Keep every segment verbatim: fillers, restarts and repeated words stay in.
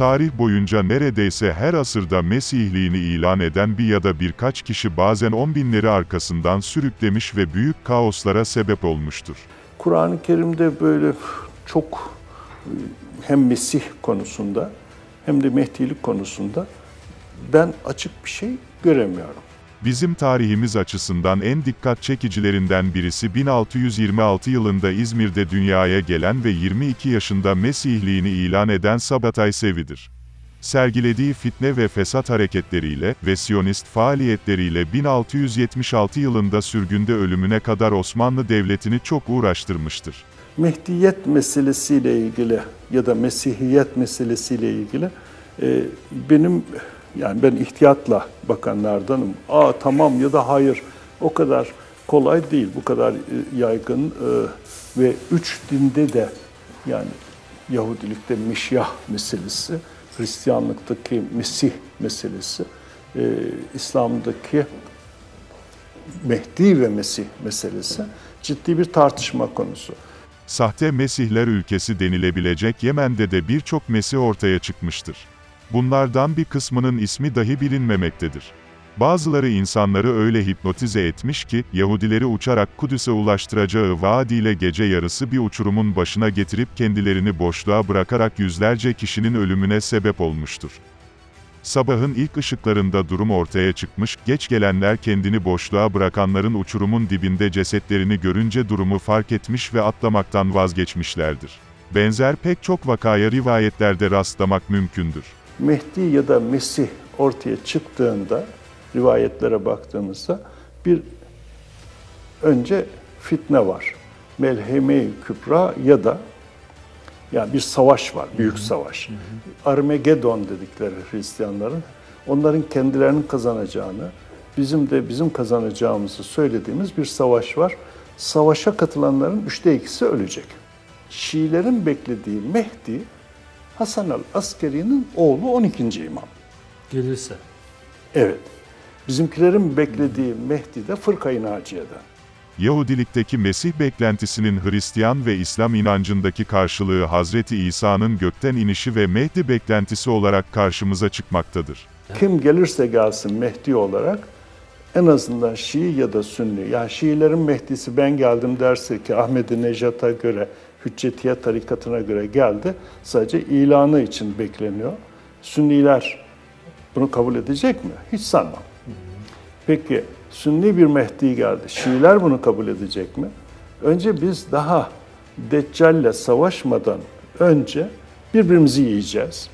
Tarih boyunca neredeyse her asırda Mesihliğini ilan eden bir ya da birkaç kişi bazen on binleri arkasından sürüklemiş ve büyük kaoslara sebep olmuştur. Kur'an-ı Kerim'de böyle çok hem Mesih konusunda hem de Mehdi'lik konusunda ben açık bir şey göremiyorum. Bizim tarihimiz açısından en dikkat çekicilerinden birisi bin altı yüz yirmi altı yılında İzmir'de dünyaya gelen ve yirmi iki yaşında Mesihliğini ilan eden Sabatay Sevi'dir. Sergilediği fitne ve fesat hareketleriyle ve Siyonist faaliyetleriyle bin altı yüz yetmiş altı yılında sürgünde ölümüne kadar Osmanlı Devleti'ni çok uğraştırmıştır. Mehdiyet meselesiyle ilgili ya da Mesihiyet meselesiyle ilgili e, benim... Yani ben ihtiyatla bakanlardanım. Aa tamam ya da hayır. O kadar kolay değil. Bu kadar yaygın ve üç dinde de yani Yahudilikte Meşyah meselesi, Hristiyanlıktaki Mesih meselesi, İslam'daki Mehdi ve Mesih meselesi ciddi bir tartışma konusu. Sahte Mesihler ülkesi denilebilecek Yemen'de de birçok Mesih ortaya çıkmıştır. Bunlardan bir kısmının ismi dahi bilinmemektedir. Bazıları insanları öyle hipnotize etmiş ki, Yahudileri uçarak Kudüs'e ulaştıracağı vaadiyle gece yarısı bir uçurumun başına getirip kendilerini boşluğa bırakarak yüzlerce kişinin ölümüne sebep olmuştur. Sabahın ilk ışıklarında durum ortaya çıkmış, geç gelenler kendini boşluğa bırakanların uçurumun dibinde cesetlerini görünce durumu fark etmiş ve atlamaktan vazgeçmişlerdir. Benzer pek çok vakaya rivayetlerde rastlamak mümkündür. Mehdi ya da Mesih ortaya çıktığında, rivayetlere baktığımızda bir önce fitne var. Melheme-i Kübra ya da yani bir savaş var, büyük savaş. Armagedon dedikleri Hristiyanların, onların kendilerinin kazanacağını, bizim de bizim kazanacağımızı söylediğimiz bir savaş var. Savaşa katılanların üçte ikisi ölecek. Şiilerin beklediği Mehdi, Hasan el-Askeri'nin oğlu on ikinci imam. Gelirse. Evet. Bizimkilerin beklediği Mehdi de Fırkayı Naciye'den. Yahudilikteki Mesih beklentisinin Hristiyan ve İslam inancındaki karşılığı Hazreti İsa'nın gökten inişi ve Mehdi beklentisi olarak karşımıza çıkmaktadır. Kim gelirse gelsin Mehdi olarak en azından Şii ya da Sünni, yani Şiilerin Mehdi'si ben geldim derse ki Ahmed-i Necat'a göre Hüccetiye tarikatına göre geldi. Sadece ilanı için bekleniyor. Sünniler bunu kabul edecek mi? Hiç sanmam. Peki Sünni bir Mehdi geldi. Şiiler bunu kabul edecek mi? Önce biz daha Deccal'le savaşmadan önce birbirimizi yiyeceğiz.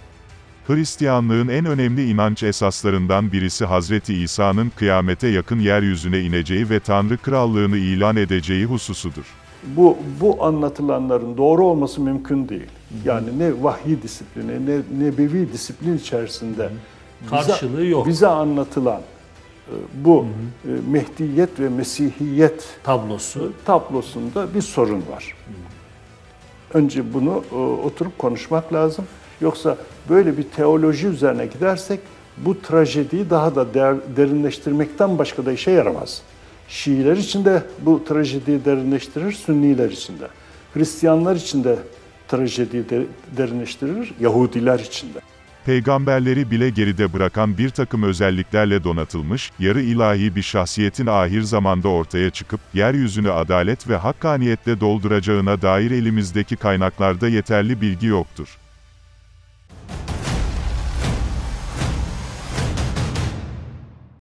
Hristiyanlığın en önemli inanç esaslarından birisi Hazreti İsa'nın kıyamete yakın yeryüzüne ineceği ve Tanrı krallığını ilan edeceği hususudur. Bu, bu anlatılanların doğru olması mümkün değil. Yani ne vahyi disiplini, ne nebevi disiplin içerisinde karşılığı bize, yok. Bize anlatılan bu hı hı. Mehdiyet ve Mesihiyet tablosu tablosunda bir sorun var. Hı. Önce bunu oturup konuşmak lazım. Yoksa böyle bir teoloji üzerine gidersek bu trajediyi daha da der, derinleştirmekten başka da işe yaramaz. Şiiler için de bu trajediyi derinleştirir, Sünniler için de. Hristiyanlar için de trajediyi de derinleştirir, Yahudiler için de. Peygamberleri bile geride bırakan bir takım özelliklerle donatılmış, yarı ilahi bir şahsiyetin ahir zamanda ortaya çıkıp, yeryüzünü adalet ve hakkaniyetle dolduracağına dair elimizdeki kaynaklarda yeterli bilgi yoktur.